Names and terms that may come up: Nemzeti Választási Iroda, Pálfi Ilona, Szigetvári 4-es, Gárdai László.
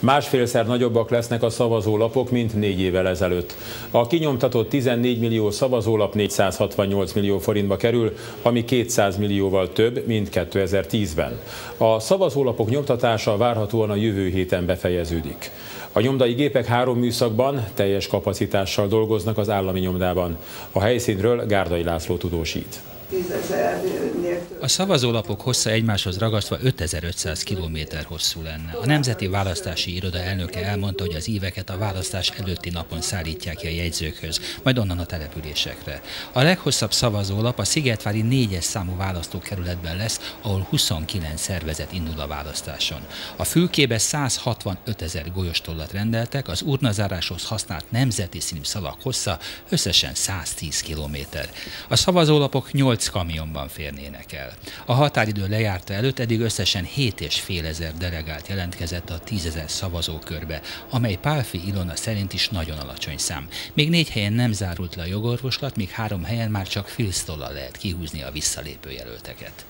másfélszer nagyobbak lesznek a szavazólapok, mint 4 évvel ezelőtt. A kinyomtatott 14 millió szavazólap 468 millió forintba kerül, ami 200 millióval több, mint 2010-ben. A szavazólapok nyomtatása várhatóan a jövő héten befejeződik. A nyomdai gépek 3 műszakban teljes kapacitással dolgoznak az állami nyomdában. A helyszínről Gárdai László tudósít. A szavazólapok hossza egymáshoz ragasztva 5500 kilométer hosszú lenne. A Nemzeti Választási Iroda elnöke elmondta, hogy az íveket a választás előtti napon szállítják ki a jegyzőkhöz, majd onnan a településekre. A leghosszabb szavazólap a Szigetvári 4-es számú választókerületben lesz, ahol 29 szervezet indul a választáson. A fülkébe 165 000 golyóstollat rendeltek, az urnazáráshoz használt nemzeti színű szalak hossza összesen 110 kilométer. A szavazólapok 8 kamionban férnének el. A határidő lejárta előtt eddig összesen 7 500 delegált jelentkezett a 10 000 szavazókörbe, amely Pálfi Ilona szerint is nagyon alacsony szám. Még 4 helyen nem zárult le a jogorvoslat, még 3 helyen már csak filztollal lehet kihúzni a visszalépő jelölteket.